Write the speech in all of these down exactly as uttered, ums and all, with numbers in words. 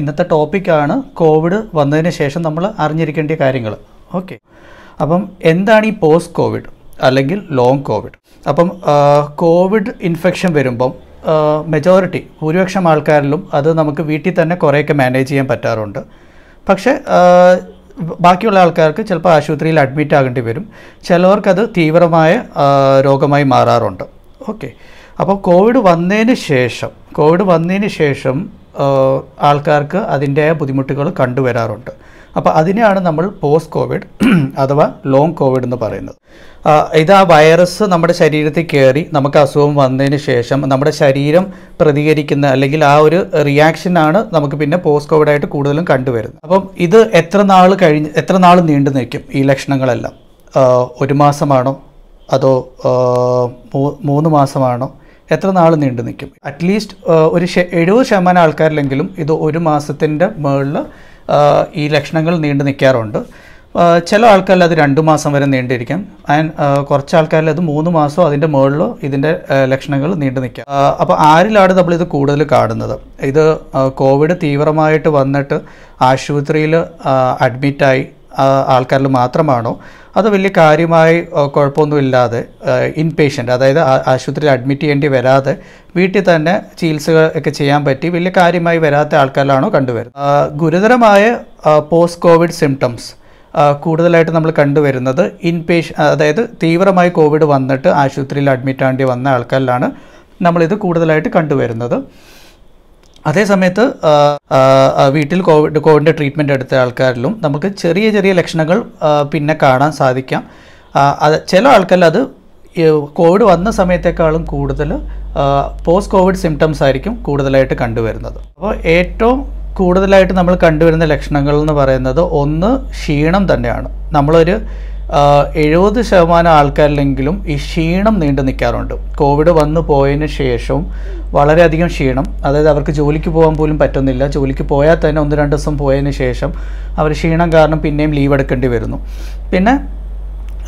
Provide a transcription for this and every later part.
ഇന്നത്തെ ടോപ്പിക്കാണ് കോവിഡ് വന്നതിന് ശേഷം നമ്മൾ അറിഞ്ഞിരിക്കേണ്ട കാര്യങ്ങൾ. ഓക്കെ, അപ്പം എന്താണ് ഈ പോസ്റ്റ് കോവിഡ് അല്ലെങ്കിൽ ലോങ് കോവിഡ്? അപ്പം കോവിഡ് ഇൻഫെക്ഷൻ വരുമ്പം മെജോറിറ്റി ഭൂരിപക്ഷം ആൾക്കാരിലും അത് നമുക്ക് വീട്ടിൽ തന്നെ കുറേയൊക്കെ മാനേജ് ചെയ്യാൻ പറ്റാറുണ്ട്. പക്ഷേ ബാക്കിയുള്ള ആൾക്കാർക്ക് ചിലപ്പോൾ ആശുപത്രിയിൽ അഡ്മിറ്റ് ആകേണ്ടി വരും. ചിലവർക്കത് തീവ്രമായ രോഗമായി മാറാറുണ്ട്. ഓക്കെ, അപ്പോൾ കോവിഡ് വന്നതിന് ശേഷം കോവിഡ് വന്നതിന് ശേഷം ആൾക്കാർക്ക് അതിൻ്റെ ബുദ്ധിമുട്ടുകൾ കണ്ടുവരാറുണ്ട്. അപ്പോൾ അതിനെയാണ് നമ്മൾ പോസ്റ്റ് കോവിഡ് അഥവാ ലോങ് കോവിഡ് എന്ന് പറയുന്നത്. ഇത് ആ വൈറസ് നമ്മുടെ ശരീരത്തിൽ കയറി നമുക്ക് അസുഖം വന്നതിന് ശേഷം നമ്മുടെ ശരീരം പ്രതികരിക്കുന്ന അല്ലെങ്കിൽ ആ ഒരു റിയാക്ഷനാണ് നമുക്ക് പിന്നെ പോസ്റ്റ് കോവിഡായിട്ട് കൂടുതലും കണ്ടുവരുന്നത്. അപ്പം ഇത് എത്ര നാൾ കഴിഞ്ഞ് എത്ര നാൾ നീണ്ടു നിൽക്കും ഈ ലക്ഷണങ്ങളെല്ലാം? ഒരു മാസമാണോ അതോ മൂന്ന് മാസമാണോ? എത്ര നാൾ നീണ്ടു നിൽക്കും? അറ്റ്ലീസ്റ്റ് ഒരു എഴുപത് ശതമാനം ആൾക്കാരിലെങ്കിലും ഇത് ഒരു മാസത്തിൻ്റെ മുകളിൽ ഈ ലക്ഷണങ്ങൾ നീണ്ടു നിൽക്കാറുണ്ട്. ചില ആൾക്കാരിൽ അത് രണ്ട് മാസം വരെ നീണ്ടിരിക്കാം. ആൻഡ് കുറച്ച് ആൾക്കാരിൽ അത് മൂന്ന് മാസമോ അതിൻ്റെ മുകളിലോ ഇതിൻ്റെ ലക്ഷണങ്ങൾ നീണ്ടു നിൽക്കാം. അപ്പോൾ ആരിലാണ് നമ്മളിത് കൂടുതൽ കാണുന്നത്? ഇത് കോവിഡ് തീവ്രമായിട്ട് വന്നിട്ട് ആശുപത്രിയിൽ അഡ്മിറ്റായി ആൾക്കാരിൽ മാത്രമാണോ, അത് വലിയ കാര്യമായി കുഴപ്പമൊന്നുമില്ലാതെ ഇൻപേഷ്യൻ്റ്, അതായത് ആശുപത്രിയിൽ അഡ്മിറ്റ് ചെയ്യേണ്ടി വരാതെ വീട്ടിൽ തന്നെ ചികിത്സ ഒക്കെ ചെയ്യാൻ പറ്റി വലിയ കാര്യമായി വരാത്ത ആൾക്കാരിലാണോ കണ്ടുവരുന്നത്? ഗുരുതരമായ പോസ്റ്റ് കോവിഡ് സിംറ്റംസ് കൂടുതലായിട്ട് നമ്മൾ കണ്ടുവരുന്നത് ഇൻപേഷ്യ, അതായത് തീവ്രമായി കോവിഡ് വന്നിട്ട് ആശുപത്രിയിൽ അഡ്മിറ്റ് ആകേണ്ടി വന്ന ആൾക്കാരിലാണ് നമ്മളിത് കൂടുതലായിട്ട് കണ്ടുവരുന്നത്. അതേസമയത്ത് വീട്ടിൽ കോവിഡ് കോവിഡിൻ്റെ ട്രീറ്റ്മെൻറ്റ് എടുത്ത ആൾക്കാരിലും നമുക്ക് ചെറിയ ചെറിയ ലക്ഷണങ്ങൾ പിന്നെ കാണാൻ സാധിക്കാം. അത് ചില ആൾക്കാരിൽ അത് കോവിഡ് വന്ന സമയത്തേക്കാളും കൂടുതൽ പോസ്റ്റ് കോവിഡ് സിംറ്റംസ് ആയിരിക്കും കൂടുതലായിട്ട് കണ്ടുവരുന്നത്. അപ്പോൾ ഏറ്റവും കൂടുതലായിട്ട് നമ്മൾ കണ്ടുവരുന്ന ലക്ഷണങ്ങൾ എന്ന് പറയുന്നത് ഒന്ന് ക്ഷീണം തന്നെയാണ്. നമ്മളൊരു എഴുപത് ശതമാനം ആൾക്കാരിലെങ്കിലും ഈ ക്ഷീണം നീണ്ടു നിൽക്കാറുണ്ട്. കോവിഡ് വന്നു പോയതിന് ശേഷവും വളരെയധികം ക്ഷീണം, അതായത് അവർക്ക് ജോലിക്ക് പോകാൻ പോലും പറ്റുന്നില്ല. ജോലിക്ക് പോയാൽ തന്നെ ഒന്ന് രണ്ട് ദിവസം പോയതിന് ശേഷം അവർ ക്ഷീണം കാരണം പിന്നെയും ലീവ് എടുക്കേണ്ടി വരുന്നു. പിന്നെ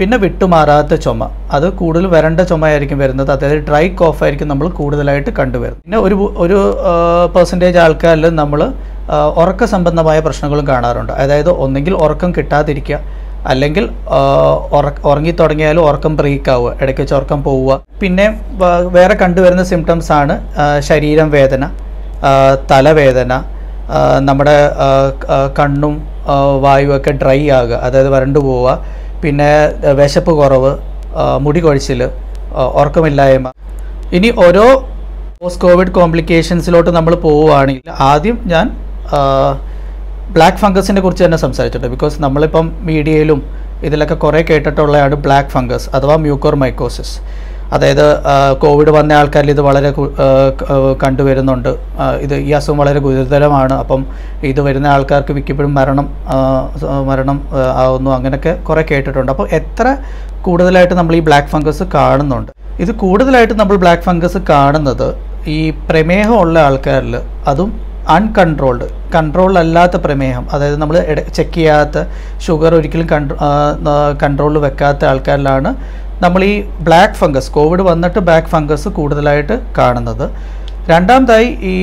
പിന്നെ വിട്ടുമാറാത്ത ചുമ, അത് കൂടുതൽ വരണ്ട ചുമയായിരിക്കും വരുന്നത്, അതായത് ഡ്രൈ കോഫ് ആയിരിക്കും നമ്മൾ കൂടുതലായിട്ട് കണ്ടുവരുന്നത്. പിന്നെ ഒരു ഒരു പെർസെൻറ്റേജ് ആൾക്കാരിൽ നമ്മൾ ഉറക്ക സംബന്ധമായ പ്രശ്നങ്ങളും കാണാറുണ്ട്. അതായത് ഒന്നെങ്കിൽ ഉറക്കം കിട്ടാതിരിക്കുക, അല്ലെങ്കിൽ ഉറങ്ങിത്തുടങ്ങിയാലും ഉറക്കം ബ്രേക്ക് ആവുക, ഇടയ്ക്ക് വെച്ച് ഉറക്കം പോവുക. പിന്നെ വേറെ കണ്ടുവരുന്ന സിംറ്റംസ് ആണ് ശരീരം വേദന, തലവേദന, നമ്മുടെ കണ്ണും വായുവൊക്കെ ഡ്രൈ ആവുക, അതായത് വരണ്ടു പോവുക. പിന്നെ വിശപ്പ് കുറവ്, മുടി കൊഴിച്ചിൽ, ഉറക്കമില്ലായ്മ. ഇനി ഓരോ പോസ്റ്റ് കോവിഡ് കോംപ്ലിക്കേഷൻസിലോട്ട് നമ്മൾ പോവുകയാണെങ്കിൽ ആദ്യം ഞാൻ ബ്ലാക്ക് ഫംഗസിനെ കുറിച്ച് തന്നെ സംസാരിച്ചിട്ടുണ്ട്. ബിക്കോസ് നമ്മളിപ്പം മീഡിയയിലും ഇതിലൊക്കെ കുറേ കേട്ടിട്ടുള്ളതാണ് ബ്ലാക്ക് ഫംഗസ് അഥവാ മ്യൂക്കോർമൈക്കോസിസ്. അതായത് കോവിഡ് വന്ന ആൾക്കാരിൽ ഇത് വളരെ കണ്ടുവരുന്നുണ്ട്. ഇത് ഈ അസുഖം വളരെ ഗുരുതരമാണ്, അപ്പം ഇത് വരുന്ന ആൾക്കാർക്ക് മിക്കപ്പോഴും മരണം മരണം ആവുന്നു, അങ്ങനെയൊക്കെ കുറേ കേട്ടിട്ടുണ്ട്. അപ്പോൾ എത്ര കൂടുതലായിട്ട് നമ്മൾ ഈ ബ്ലാക്ക് ഫംഗസ് കാണുന്നുണ്ട്? ഇത് കൂടുതലായിട്ട് നമ്മൾ ബ്ലാക്ക് ഫംഗസ് കാണുന്നത് ഈ പ്രമേഹമുള്ള ആൾക്കാരിൽ, അതും അൺകൺട്രോൾഡ് കൺട്രോൾഡ് അല്ലാത്ത പ്രമേഹം, അതായത് നമ്മൾ ചെക്ക് ചെയ്യാത്ത ഷുഗർ ഒരിക്കലും കൺട്രോ കൺട്രോളിൽ വെക്കാത്ത ആൾക്കാരിലാണ് നമ്മൾ ഈ ബ്ലാക്ക് ഫംഗസ് കോവിഡ് വന്നിട്ട് ബ്ലാക്ക് ഫംഗസ് കൂടുതലായിട്ട് കാണുന്നത്. രണ്ടാമതായി ഈ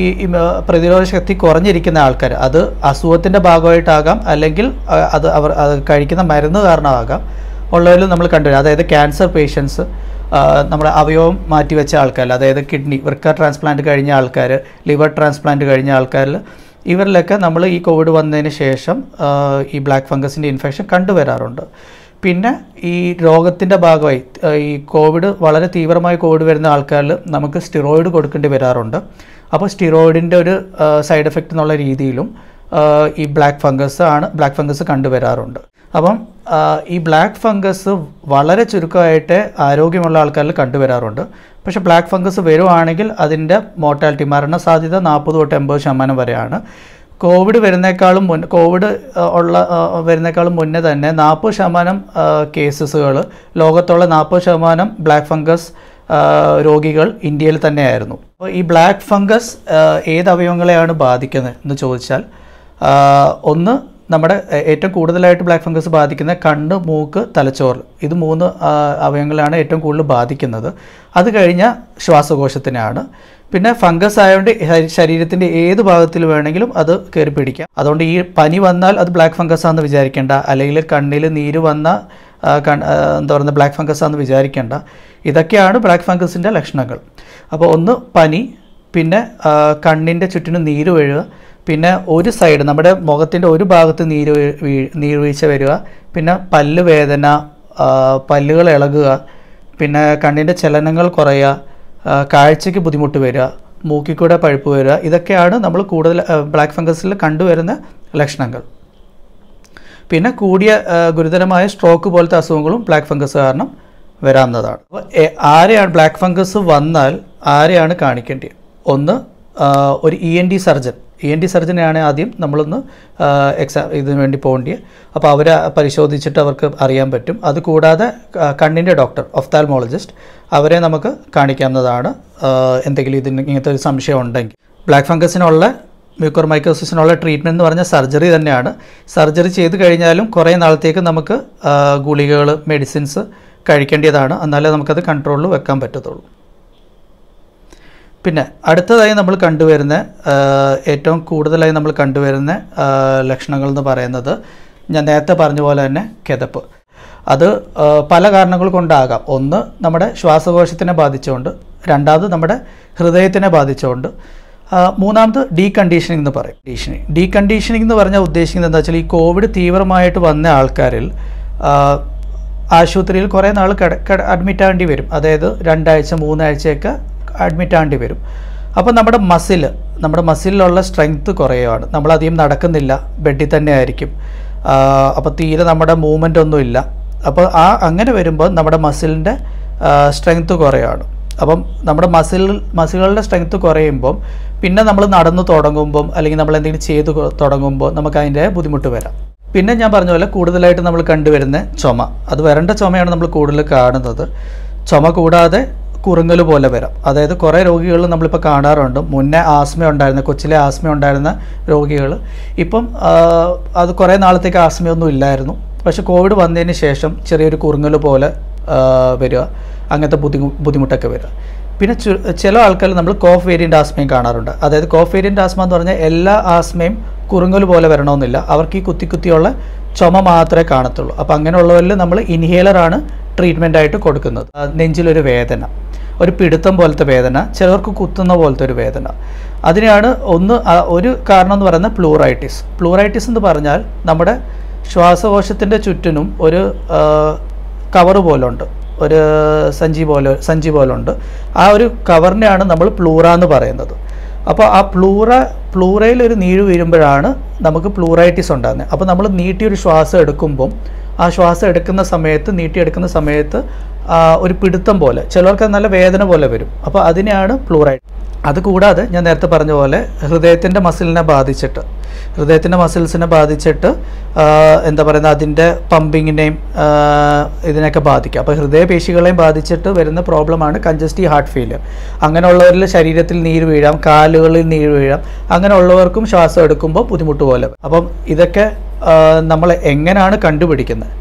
പ്രതിരോധ ശക്തി കുറഞ്ഞിരിക്കുന്ന ആൾക്കാർ, അത് അസുഖത്തിൻ്റെ ഭാഗമായിട്ടാകാം അല്ലെങ്കിൽ അത് അവർ അത് കഴിക്കുന്ന മരുന്ന് കാരണമാകാം ഉള്ളവരിൽ നമ്മൾ കണ്ടുവരും. അതായത് ക്യാൻസർ പേഷ്യൻസ്, നമ്മുടെ അവയവം മാറ്റിവെച്ച ആൾക്കാർ, അതായത് കിഡ്നി വൃക്ക ട്രാൻസ്പ്ലാന്റ് കഴിഞ്ഞ ആൾക്കാർ, ലിവർ ട്രാൻസ്പ്ലാന്റ് കഴിഞ്ഞ ആൾക്കാരിൽ ഇവരിലൊക്കെ നമ്മൾ ഈ കോവിഡ് വന്നതിന് ശേഷം ഈ ബ്ലാക്ക് ഫംഗസിൻ്റെ ഇൻഫെക്ഷൻ കണ്ടുവരാറുണ്ട്. പിന്നെ ഈ രോഗത്തിൻ്റെ ഭാഗമായി ഈ കോവിഡ് വളരെ തീവ്രമായി കോവിഡ് വരുന്ന ആൾക്കാരിൽ നമുക്ക് സ്റ്റിറോയിഡ് കൊടുക്കേണ്ടി വരാറുണ്ട്. അപ്പോൾ സ്റ്റിറോയിഡിൻ്റെ ഒരു സൈഡ് എഫക്റ്റ് എന്നുള്ള രീതിയിലും ഈ ബ്ലാക്ക് ഫംഗസ് ആണ് ബ്ലാക്ക് ഫംഗസ് കണ്ടുവരാറുണ്ട്. അപ്പം ഈ ബ്ലാക്ക് ഫംഗസ് വളരെ ചുരുക്കമായിട്ട് ആരോഗ്യമുള്ള ആൾക്കാരിൽ കണ്ടുവരാറുണ്ട്. പക്ഷേ ബ്ലാക്ക് ഫംഗസ് വരുവാണെങ്കിൽ അതിൻ്റെ മോർട്ടാലിറ്റി മരണ സാധ്യത നാൽപ്പത് തൊട്ട് എൺപത് ശതമാനം വരെയാണ്. കോവിഡ് വരുന്നേക്കാളും മുൻ കോവിഡ് ഉള്ള വരുന്നേക്കാളും മുന്നേ തന്നെ നാൽപ്പത് ശതമാനം കേസസുകൾ, ലോകത്തുള്ള നാൽപ്പത് ശതമാനം ബ്ലാക്ക് ഫംഗസ് രോഗികൾ ഇന്ത്യയിൽ തന്നെയായിരുന്നു. അപ്പോൾ ഈ ബ്ലാക്ക് ഫംഗസ് ഏത് അവയവങ്ങളെയാണ് ബാധിക്കുന്നത് എന്ന് ചോദിച്ചാൽ, ഒന്ന് നമ്മുടെ ഏറ്റവും കൂടുതലായിട്ട് ബ്ലാക്ക് ഫംഗസ് ബാധിക്കുന്ന കണ്ണ്, മൂക്ക്, തലച്ചോറ്, ഇത് മൂന്ന് അവയവങ്ങളാണ് ഏറ്റവും കൂടുതൽ ബാധിക്കുന്നത്. അത് കഴിഞ്ഞ ശ്വാസകോശത്തിനാണ്. പിന്നെ ഫംഗസ് ആയതുകൊണ്ട് ശരീരത്തിൻ്റെ ഏത് ഭാഗത്തിൽ വേണമെങ്കിലും അത് കയറി പിടിക്കാം. അതുകൊണ്ട് ഈ പനി വന്നാൽ അത് ബ്ലാക്ക് ഫംഗസ് ആണെന്ന് വിചാരിക്കേണ്ട, അല്ലെങ്കിൽ കണ്ണിൽ നീര് വന്ന എന്താ പറയുക ബ്ലാക്ക് ഫംഗസ് ആണെന്ന് വിചാരിക്കേണ്ട. ഇതൊക്കെയാണ് ബ്ലാക്ക് ഫംഗസിൻ്റെ ലക്ഷണങ്ങൾ. അപ്പോൾ ഒന്ന് പനി, പിന്നെ കണ്ണിൻ്റെ ചുറ്റിനും നീര് വീഴുക, പിന്നെ ഒരു സൈഡ് നമ്മുടെ മുഖത്തിൻ്റെ ഒരു ഭാഗത്ത് നീര് വീ നീർവീഴ്ച വരിക, പിന്നെ പല്ല് വേദന, പല്ലുകൾ ഇളകുക, പിന്നെ കണ്ണിൻ്റെ ചലനങ്ങൾ കുറയുക, കാഴ്ചയ്ക്ക് ബുദ്ധിമുട്ട് വരിക, മൂക്കിക്കൂടെ പഴുപ്പ് വരിക. ഇതൊക്കെയാണ് നമ്മൾ കൂടുതൽ ബ്ലാക്ക് ഫംഗസിൽ കണ്ടുവരുന്ന ലക്ഷണങ്ങൾ. പിന്നെ കൂടിയ ഗുരുതരമായ സ്ട്രോക്ക് പോലത്തെ അസുഖങ്ങളും ബ്ലാക്ക് ഫംഗസ് കാരണം വരാവുന്നതാണ്. അപ്പോൾ ആരെയാണ് ബ്ലാക്ക് ഫംഗസ് വന്നാൽ ആരെയാണ് കാണിക്കേണ്ടത്? ഒന്ന്, ഒരു E N T surgeon E N T സർജനെയാണ് ആദ്യം നമ്മളൊന്ന് എക്സാം ഇതിനു വേണ്ടി പോകേണ്ടത്. അപ്പോൾ അവരെ പരിശോധിച്ചിട്ട് അവർക്ക് അറിയാൻ പറ്റും. അതുകൂടാതെ കണ്ണിൻ്റെ ഡോക്ടർ, ഒഫ്താൽമോളജിസ്റ്റ്, അവരെ നമുക്ക് കാണിക്കാവുന്നതാണ് എന്തെങ്കിലും ഇതിന് ഇങ്ങനത്തെ ഒരു സംശയം ഉണ്ടെങ്കിൽ. ബ്ലാക്ക് ഫംഗസിനുള്ള മ്യൂക്കോർമൈക്കോസിസിനുള്ള ട്രീറ്റ്മെൻറ്റ് എന്ന് പറഞ്ഞാൽ സർജറി തന്നെയാണ്. സർജറി ചെയ്ത് കഴിഞ്ഞാലും കുറേ നാളത്തേക്ക് നമുക്ക് ഗുളികകൾ, മെഡിസിൻസ് കഴിക്കേണ്ടതാണ്. എന്നാലേ നമുക്കത് കൺട്രോളിൽ വെക്കാൻ പറ്റത്തുള്ളൂ. പിന്നെ അടുത്തതായി നമ്മൾ കണ്ടുവരുന്ന ഏറ്റവും കൂടുതലായി നമ്മൾ കണ്ടുവരുന്ന ലക്ഷണങ്ങൾ എന്ന് പറയുന്നത് ഞാൻ നേരത്തെ പറഞ്ഞ പോലെ തന്നെ കിതപ്പ്. അത് പല കാരണങ്ങൾ കൊണ്ടാകാം. ഒന്ന്, നമ്മുടെ ശ്വാസകോശത്തിനെ ബാധിച്ചുകൊണ്ട്, രണ്ടാമത് നമ്മുടെ ഹൃദയത്തിനെ ബാധിച്ചുകൊണ്ട്, മൂന്നാമത് ഡീകണ്ടീഷനിങ് എന്ന് പറയും. ഡീഷനിങ് ഡീകണ്ടീഷനിങ് എന്ന് പറഞ്ഞാൽ ഉദ്ദേശിക്കുന്നത് എന്താ വെച്ചാൽ, ഈ കോവിഡ് തീവ്രമായിട്ട് വന്ന ആൾക്കാരിൽ ആശുപത്രിയിൽ കുറേ നാൾ കിട അഡ്മിറ്റ് ആകേണ്ടി വരും. അതായത് രണ്ടാഴ്ച മൂന്നാഴ്ചയൊക്കെ അഡ്മിറ്റ് ആകേണ്ടി വരും. അപ്പോൾ നമ്മുടെ മസിൽ നമ്മുടെ മസിലിലുള്ള സ്ട്രെങ്ത്ത് കുറയുകയാണ്. നമ്മളധികം നടക്കുന്നില്ല, ബെഡിൽ തന്നെ ആയിരിക്കും. അപ്പോൾ തീരെ നമ്മുടെ മൂവ്മെൻ്റ് ഒന്നുമില്ല. അപ്പോൾ ആ അങ്ങനെ വരുമ്പോൾ നമ്മുടെ മസിലിൻ്റെ സ്ട്രെങ്ത്ത് കുറയുകയാണ്. അപ്പം നമ്മുടെ മസിൽ മസിലുകളുടെ സ്ട്രെങ്ത്ത് കുറയുമ്പം പിന്നെ നമ്മൾ നടന്നു തുടങ്ങുമ്പം അല്ലെങ്കിൽ നമ്മൾ എന്തെങ്കിലും ചെയ്ത് തുടങ്ങുമ്പോൾ നമുക്ക് അതിൻ്റെ ബുദ്ധിമുട്ട് വരാം. പിന്നെ ഞാൻ പറഞ്ഞ പോലെ കൂടുതലായിട്ട് നമ്മൾ കണ്ടുവരുന്ന ചുമ, അത് വരണ്ട ചുമയാണ് നമ്മൾ കൂടുതൽ കാണുന്നത്. ചുമ കൂടാതെ കുറുങ്ങൽ പോലെ വരാം. അതായത് കുറേ രോഗികൾ നമ്മളിപ്പോൾ കാണാറുണ്ട്. മുന്നേ ആസ്മ ഉണ്ടായിരുന്ന, കൊച്ചിലെ ആസ്മ ഉണ്ടായിരുന്ന രോഗികൾ ഇപ്പം അത് കുറേ നാളത്തേക്ക് ആസ്മയൊന്നും ഇല്ലായിരുന്നു. പക്ഷെ കോവിഡ് വന്നതിന് ശേഷം ചെറിയൊരു കുറുങ്ങൽ പോലെ വരിക, അങ്ങനത്തെ ബുദ്ധി ബുദ്ധിമുട്ടൊക്കെ വരിക. പിന്നെ ചു ചില ആൾക്കാർ നമ്മൾ കോഫ് വേരിയൻ്റ് ആസ്മയും കാണാറുണ്ട്. അതായത് കോഫ് വേരിയൻ്റ് ആസ്മ എന്ന് പറഞ്ഞാൽ എല്ലാ ആസ്മയും കുറുങ്ങൽ പോലെ വരണമെന്നില്ല. അവർക്ക് ഈ കുത്തി കുത്തിയുള്ള ചുമ മാത്രമേ കാണത്തുള്ളൂ. അപ്പോൾ അങ്ങനെയുള്ളവരിൽ നമ്മൾ ഇൻഹേലറാണ് ട്രീറ്റ്മെൻറ്റായിട്ട് കൊടുക്കുന്നത്. നെഞ്ചിലൊരു വേദന, ഒരു പിടുത്തം പോലത്തെ വേദന, ചിലർക്ക് കുത്തുന്ന പോലത്തെ ഒരു വേദന, അതിനാണ് ഒന്ന് ഒരു കാരണം എന്ന് പറയുന്നത് പ്ലൂറൈറ്റിസ്. പ്ലൂറൈറ്റിസ് എന്ന് പറഞ്ഞാൽ നമ്മുടെ ശ്വാസകോശത്തിൻ്റെ ചുറ്റിനും ഒരു കവർ പോലുണ്ട്, ഒരു സഞ്ചി പോലെ സഞ്ചി പോലുണ്ട്. ആ ഒരു കവറിനെയാണ് നമ്മൾ പ്ലൂറ എന്ന് പറയുന്നത്. അപ്പോൾ ആ പ്ലൂറ പ്ലൂറയിൽ ഒരു നീര് വീഴുമ്പോഴാണ് നമുക്ക് പ്ലൂറൈറ്റിസ് ഉണ്ടാകുന്നത്. അപ്പോൾ നമ്മൾ നീട്ടിയൊരു ശ്വാസം എടുക്കുമ്പം ആ ശ്വാസം എടുക്കുന്ന സമയത്ത് നീട്ടിയെടുക്കുന്ന സമയത്ത് ഒരു പിടുത്തം പോലെ, ചിലർക്ക് നല്ല വേദന പോലെ വരും. അപ്പോൾ അതിനെയാണ് പ്ലൂറൈറ്റ്. അതുകൂടാതെ ഞാൻ നേരത്തെ പറഞ്ഞ പോലെ ഹൃദയത്തിൻ്റെ മസിലിനെ ബാധിച്ചിട്ട് ഹൃദയത്തിൻ്റെ മസിൽസിനെ ബാധിച്ചിട്ട് എന്താ പറയുന്നത് അതിൻ്റെ പമ്പിങ്ങിനെയും ഇതിനെയൊക്കെ ബാധിക്കുക. അപ്പോൾ ഹൃദയപേശികളെയും ബാധിച്ചിട്ട് വരുന്ന പ്രോബ്ലമാണ് കൺജസ്റ്റീവ് ഹാർട്ട് ഫെയിലിയർ. അങ്ങനെയുള്ളവരിൽ ശരീരത്തിൽ നീര് വീഴാം, കാലുകളിൽ നീര് വീഴാം. അങ്ങനെയുള്ളവർക്കും ശ്വാസം എടുക്കുമ്പോൾ ബുദ്ധിമുട്ട് പോലെ. അപ്പം ഇതൊക്കെ നമ്മൾ എങ്ങനെയാണ് കണ്ടുപിടിക്കുന്നത്?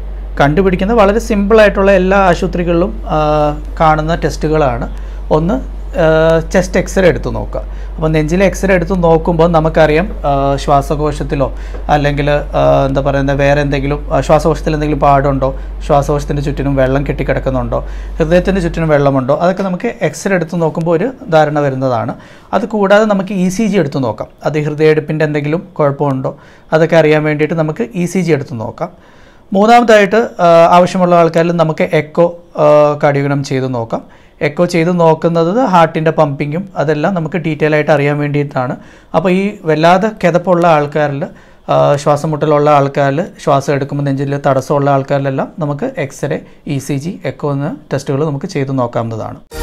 കണ്ടുപിടിക്കുന്നത് വളരെ സിമ്പിളായിട്ടുള്ള എല്ലാ ആശുപത്രികളിലും കാണുന്ന ടെസ്റ്റുകളാണ്. ഒന്ന്, ചെസ്റ്റ് എക്സ്റേ എടുത്ത് നോക്കുക. അപ്പോൾ നെഞ്ചിലെ എക്സ്റേ എടുത്ത് നോക്കുമ്പോൾ നമുക്കറിയാം ശ്വാസകോശത്തിലോ അല്ലെങ്കിൽ എന്താ പറയുന്നത് വേറെ എന്തെങ്കിലും ശ്വാസകോശത്തിൽ എന്തെങ്കിലും പാടുണ്ടോ, ശ്വാസകോശത്തിൻ്റെ ചുറ്റിനും വെള്ളം കെട്ടിക്കിടക്കുന്നുണ്ടോ, ഹൃദയത്തിൻ്റെ ചുറ്റിനും വെള്ളമുണ്ടോ, അതൊക്കെ നമുക്ക് എക്സ്റേ എടുത്ത് നോക്കുമ്പോൾ ഒരു ധാരണ വരുന്നതാണ്. അത് കൂടാതെ നമുക്ക് ഇ സി ജി എടുത്ത് നോക്കാം. അത് ഹൃദയടുപ്പിൻ്റെ എന്തെങ്കിലും കുഴപ്പമുണ്ടോ, അതൊക്കെ അറിയാൻ വേണ്ടിയിട്ട് നമുക്ക് ഇ സി ജി എടുത്ത് നോക്കാം. മൂന്നാമതായിട്ട് ആവശ്യമുള്ള ആൾക്കാരിൽ നമുക്ക് എക്കോ കാർഡിയോഗ്രാം ചെയ്ത് നോക്കാം. എക്കോ ചെയ്ത് നോക്കുന്നത് ഹാർട്ടിൻ്റെ പമ്പിങ്ങും അതെല്ലാം നമുക്ക് ഡീറ്റെയിൽ ആയിട്ട് അറിയാൻ വേണ്ടിയിട്ടാണ്. അപ്പോൾ ഈ വല്ലാതെ കിതപ്പുള്ള ആൾക്കാരിൽ, ശ്വാസം മുട്ടലുള്ള ആൾക്കാരിൽ, ശ്വാസം എടുക്കുമ്പോൾ നെഞ്ചിൽ തടസ്സമുള്ള ആൾക്കാരിലെല്ലാം നമുക്ക് x-ray, E C G, echo എന്ന ടെസ്റ്റുകൾ നമുക്ക് ചെയ്ത് നോക്കാവുന്നതാണ്.